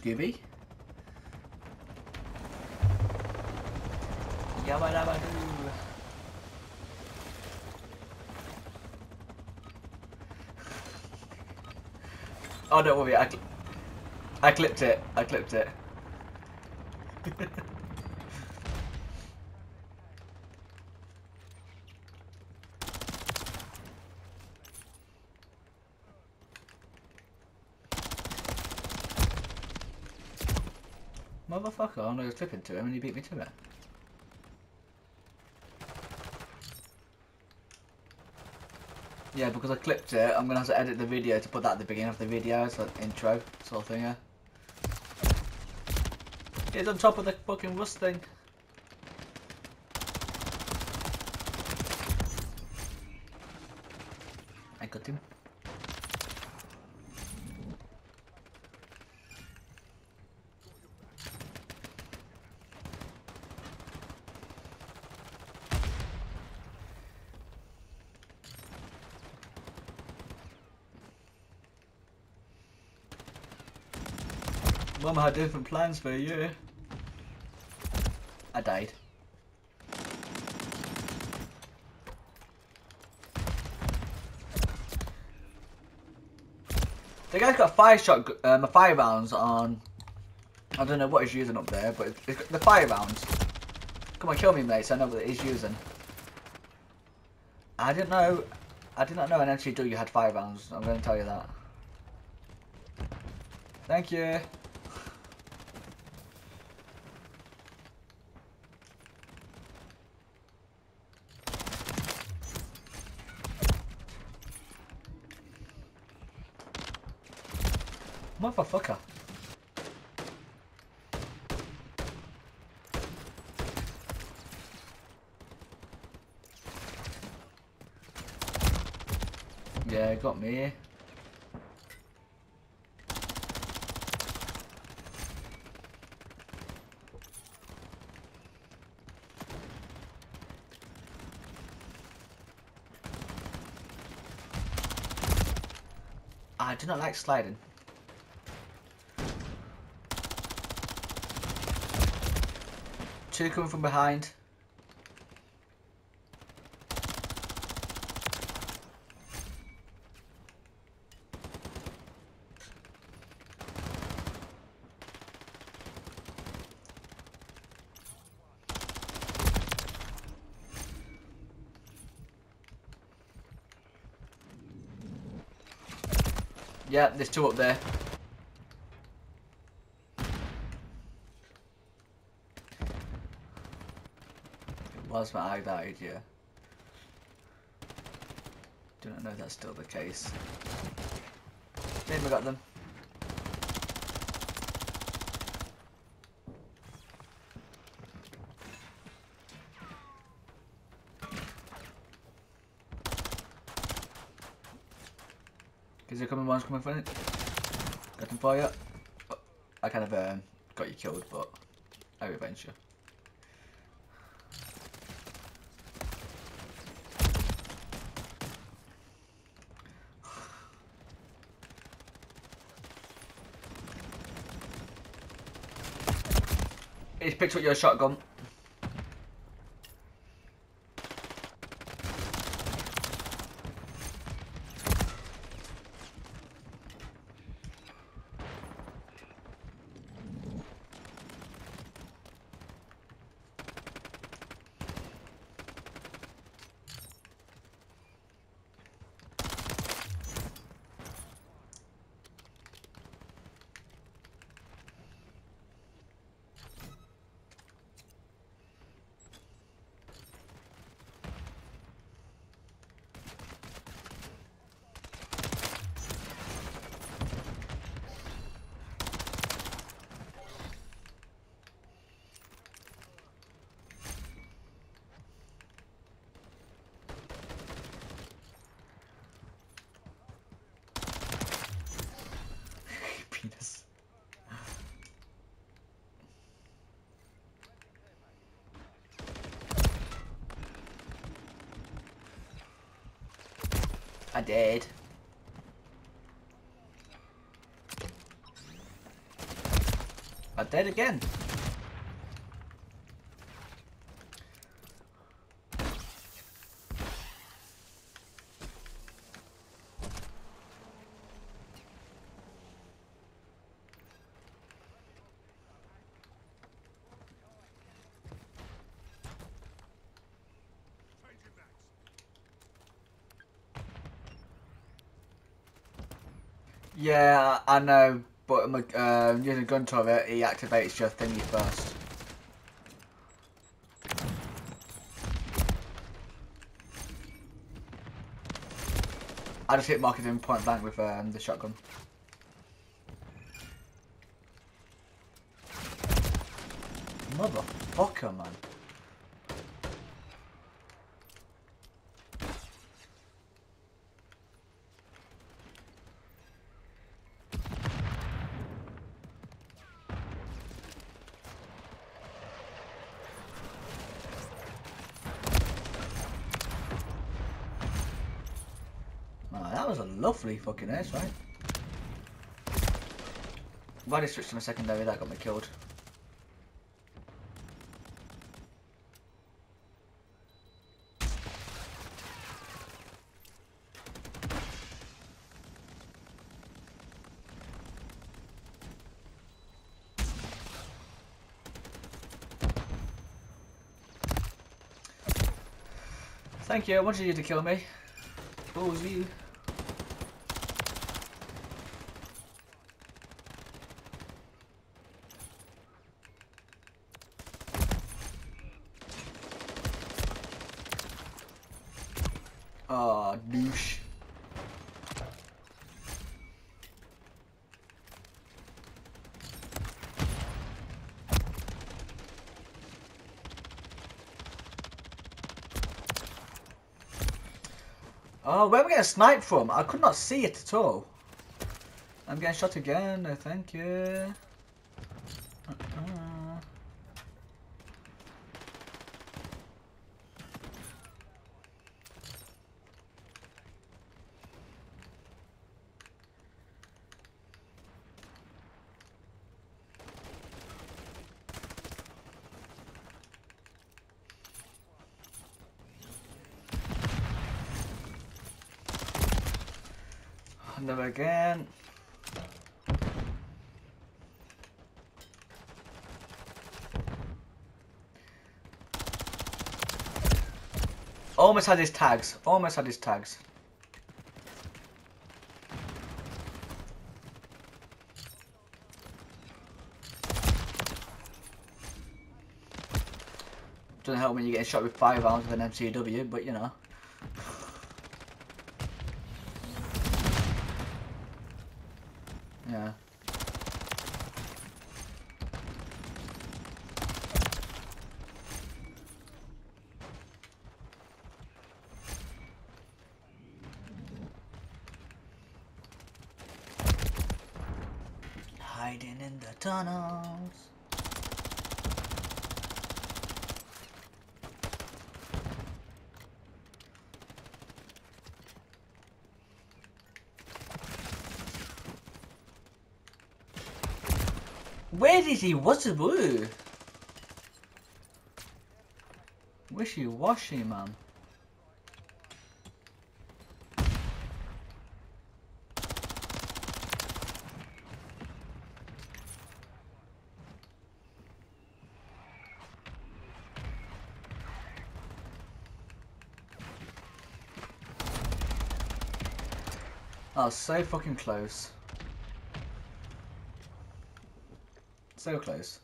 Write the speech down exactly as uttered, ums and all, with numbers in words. Scooby. Yabba dabba doo. Oh, don't worry, I, cl I clipped it. I clipped it. Motherfucker, I was clipping to him and he beat me to it. Yeah, because I clipped it, I'm gonna have to edit the video to put that at the beginning of the video, so like intro sort of thing. Yeah. It's on top of the fucking Rust thing. I got him. Mum had different plans for a year. I died. The guy's got fire shot, um, fire rounds on. I don't know what he's using up there, but it's got the fire rounds. Come on, kill me, mate. So I know what he's using. I didn't know. I did not know an M C W had fire rounds. I'm going to tell you that. Thank you. Motherfucker. Yeah, got me. I do not like sliding. Two coming from behind. Yeah, there's two up there. Was my eye that idea? Do not know if that's still the case. Then we got them. Is there coming? One's coming for it. Got them for you. Oh, I kind of um, got you killed, but I revenge you. He's picked up your shotgun. I did. are dead again. Yeah, I know, but um, using a gun turret, he activates your thingy first. I just hit market him point blank with um, the shotgun. Motherfucker, man. Lovely fucking airstrike. Why did I switch to my secondary? That got me killed. Thank you. I wanted you to kill me. What was you? Oh, douche. Oh, where am I getting sniped from? I could not see it at all. I'm getting shot again, no thank you. Never again. Almost had his tags. Almost had his tags. Doesn't help when you get shot with five rounds with an M C W, but you know. Yeah. Hiding in the tunnels. Where is he? What's the blue? Wishy-washy, man. That was so fucking close. So close.